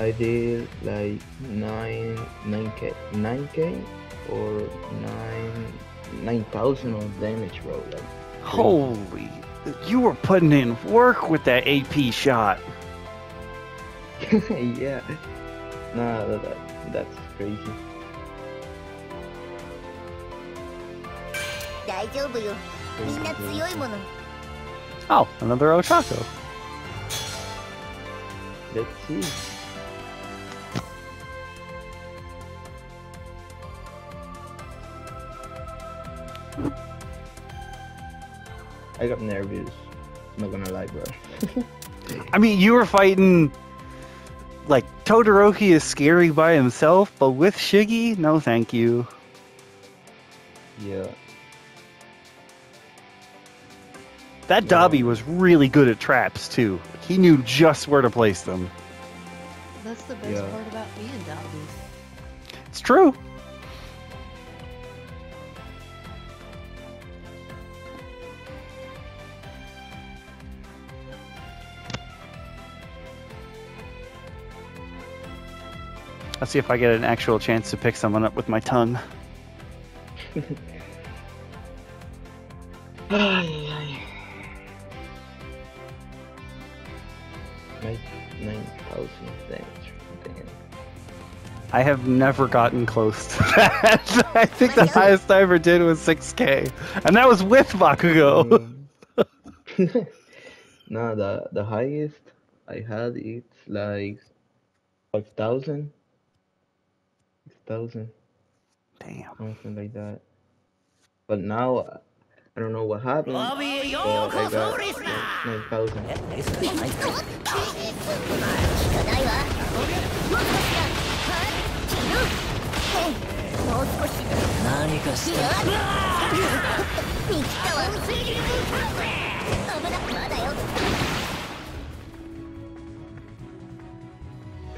I did like 9k or 9,000 of damage, bro. Like, holy, you were putting in work with that AP shot. Yeah. Nah, that's crazy. Oh, another Ochako. Let's see. I got nervous. I'm not gonna lie, bro. I mean, you were fighting. Like, Todoroki is scary by himself, but with Shiggy, no thank you. Yeah. That Dabi was really good at traps, too. He knew just where to place them. That's the best part about being Dabi. It's true. Let's see if I get an actual chance to pick someone up with my tongue. I have never gotten close to that. I think the highest I ever did was 6k. And that was with Bakugou. No, the highest I had is like 5,000. 6,000. Damn. Something like that. But now, I don't know what happened. I got 9,000.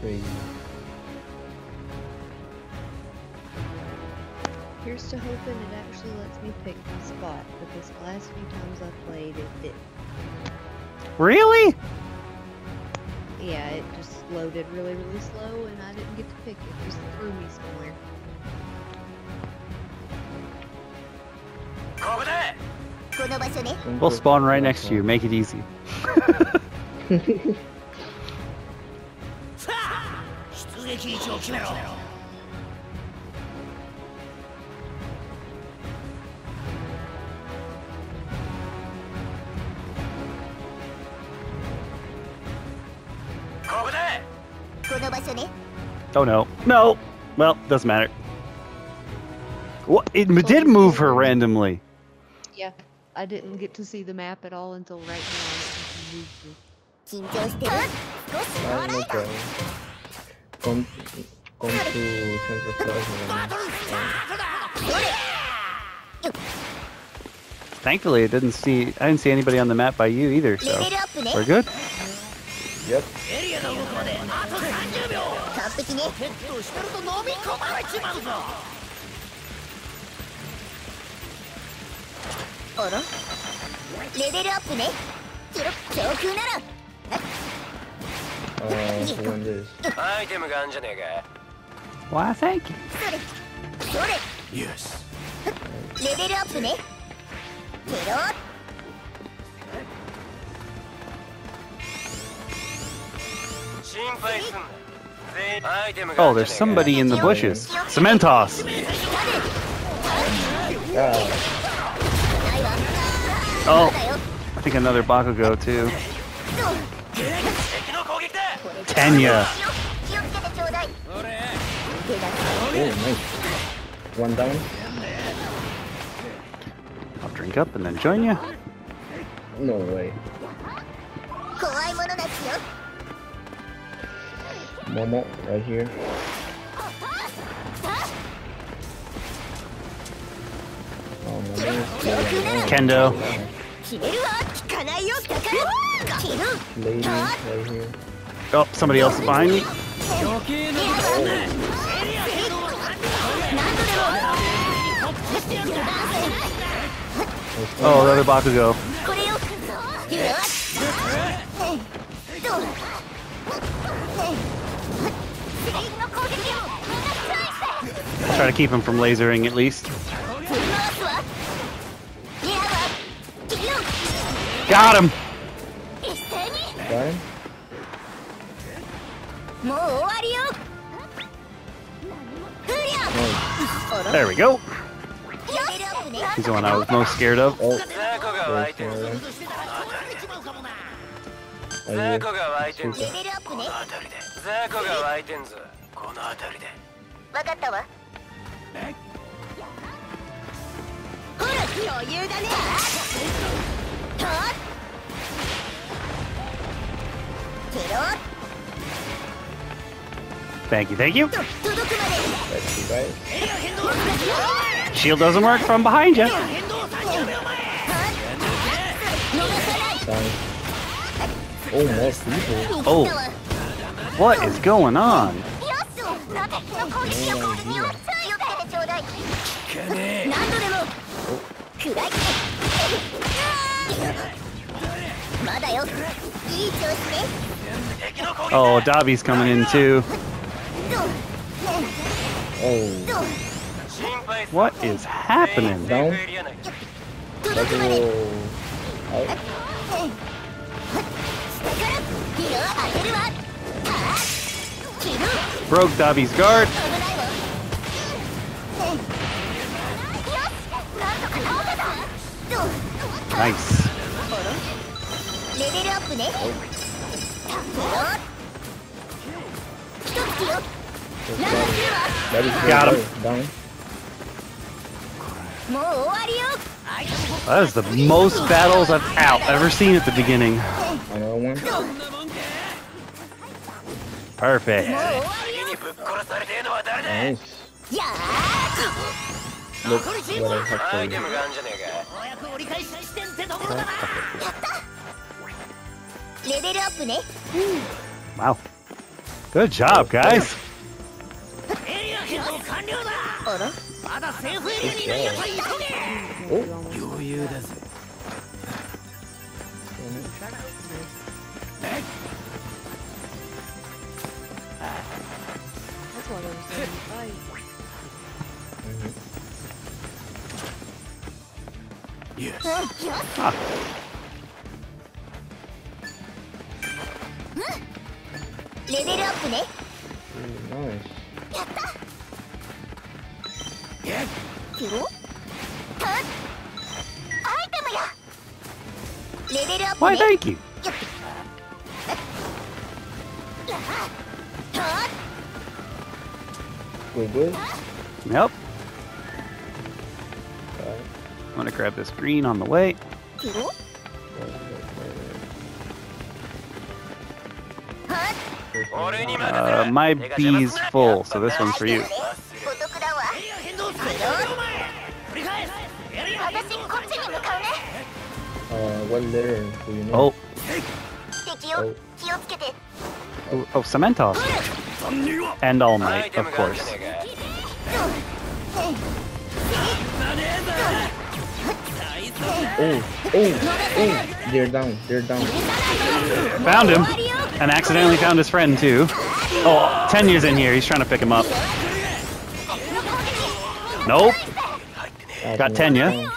Crazy. Here's to hoping it actually lets me pick my spot, because the last few times I played it did. Really? Yeah, it just loaded really, really slow, and I didn't get to pick it. It just threw me somewhere. We'll spawn right next to you. Make it easy. Oh no. No! Well, doesn't matter. Well, it did move her randomly. Yeah, I didn't get to see the map at all until right now. Thankfully, I didn't see anybody on the map by you either, so we're good. Yep. Why, thank you. Yes. Oh, there's somebody in the bushes. Cementos! Oh, I think another Bakugou too. Tenya! Oh, nice. One down. I'll drink up and then join you. No way. Momo, right here. Oh, Kendo. Lady, right here. Oh, somebody else is behind me. Oh, another Bakugou. Try to keep him from lasering at least. Got him! There we go. He's the one I was most scared of. Oh. Thank you, thank you. Shield doesn't work from behind you. Oh, more people. Oh, what is going on? Oh, Dabi's coming in too. Oh. What is happening? Down. Broke Dabi's guard. Nice. Got him. Down. That is the most battles I've ever seen at the beginning. Perfect. Nice. Look what I have for you. Wow. Good job, guys. Nice. Why, thank you. Nope. I'm gonna grab this green on the way. My bee's full, so this one's for you. One letter for your name. Oh. Oh. Oh, oh, Cementos. And All Might, of course. Oh, oh, oh. They're down, they're down. Found him. And accidentally found his friend, too. Oh, Tenya's in here. He's trying to pick him up. Nope. Got Tenya.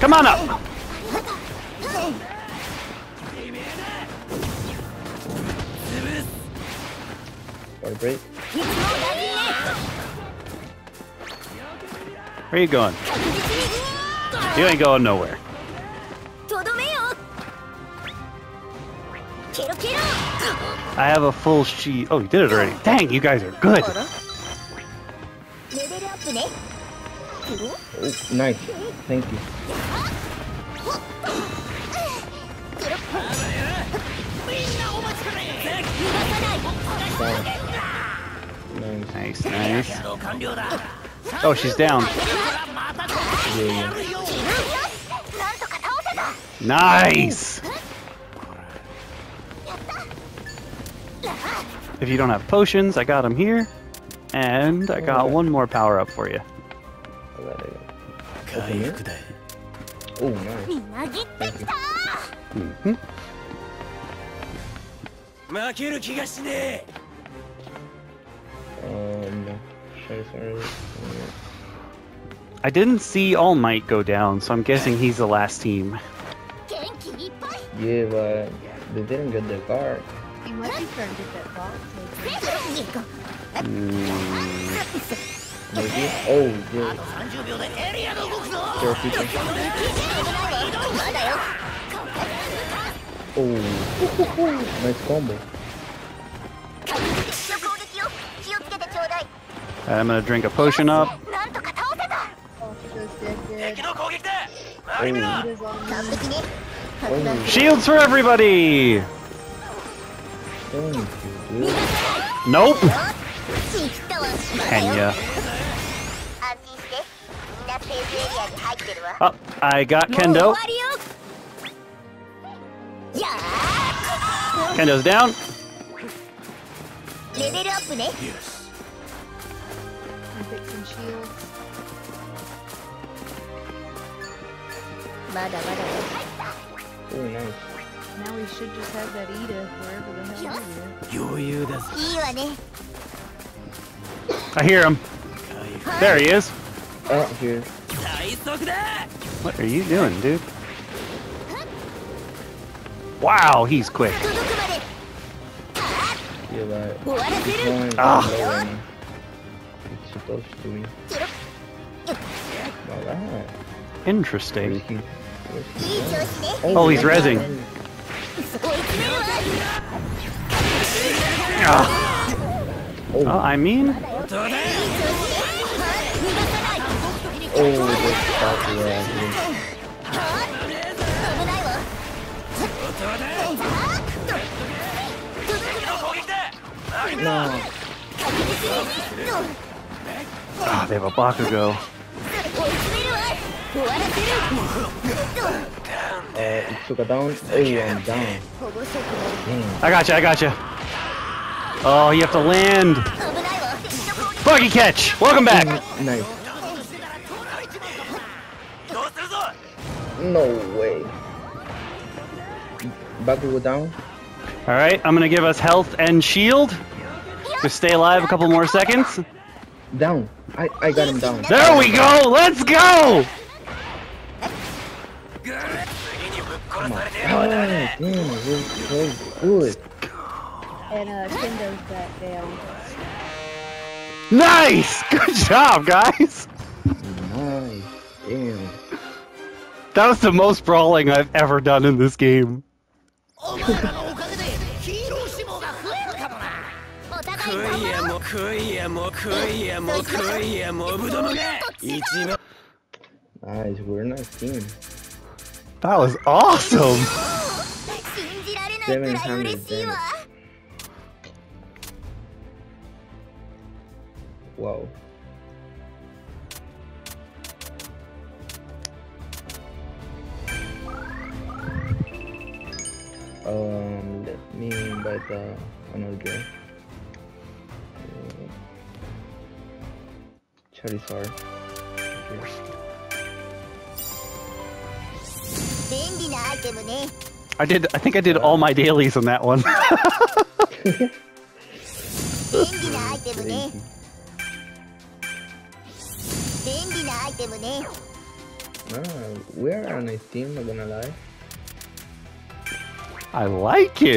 Come on up. Where are you going? You ain't going nowhere. I have a full sheet. Oh, you did it already. Dang, you guys are good. Oh, nice. Thank you. Nice, nice. Oh, she's down. Yeah. Nice. If you don't have potions, I got them here. And I got one more power up for you. Oh, nice. Mm-hmm. I didn't see All Might go down, so I'm guessing he's the last team. Yeah, but they didn't get the bar. You might be trying to get that bar. Maybe? Oh, yeah. Oh, nice combo. I'm gonna drink a potion up. Oh. Shields for everybody! Oh, nope! Tenya. Oh, I got Kendo. Kendo's down. Yes. Oh, nice. Now we should just have that Ida wherever the hell he is. I hear him. There he is. Oh, here. What are you doing, dude? Wow, he's quick. Ah. Supposed to be. Right. Interesting. Oh, he's rezzing. Oh, I mean. Oh, no. Ah, oh, they have a Bakugou. I gotcha, I gotcha. Oh, you have to land. Buggy catch! Welcome back! Nice. No way. Bakugou down. Alright, I'm gonna give us health and shield. Just stay alive a couple more seconds. Down. I got him down. There we go! Let's go! Come on. Oh, damn, good. And Kendo's back down. Nice! Good job, guys! Nice. Damn. That was the most brawling I've ever done in this game. Nice, we're a nice team. That was awesome! 700 damage. Whoa. Let me invite another guy. Charizard. I think I did all my dailies on that one. We are on a team, not gonna lie. I like it.